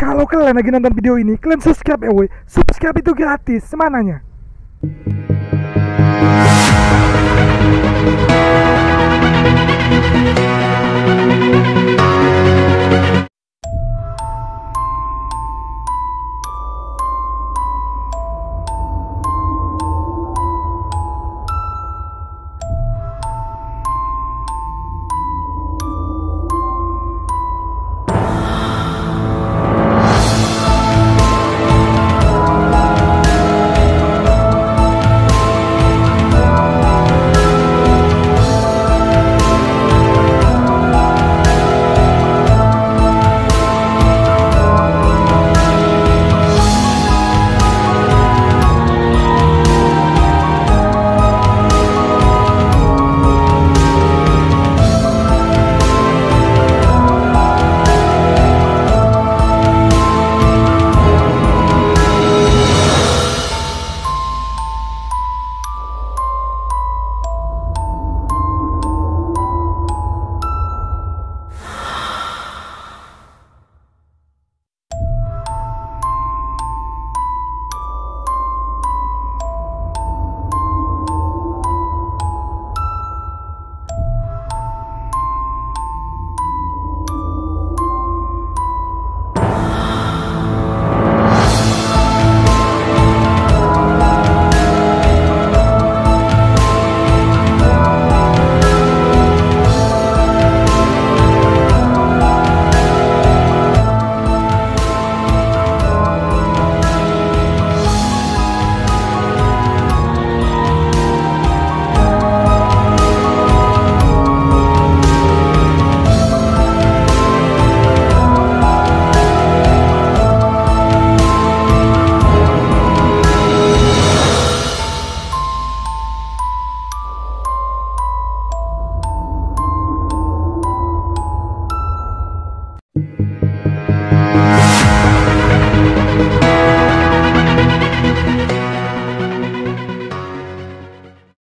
Kalau kalian lagi nonton video ini, kalian subscribe ya woi. Subscribe itu gratis, semananya.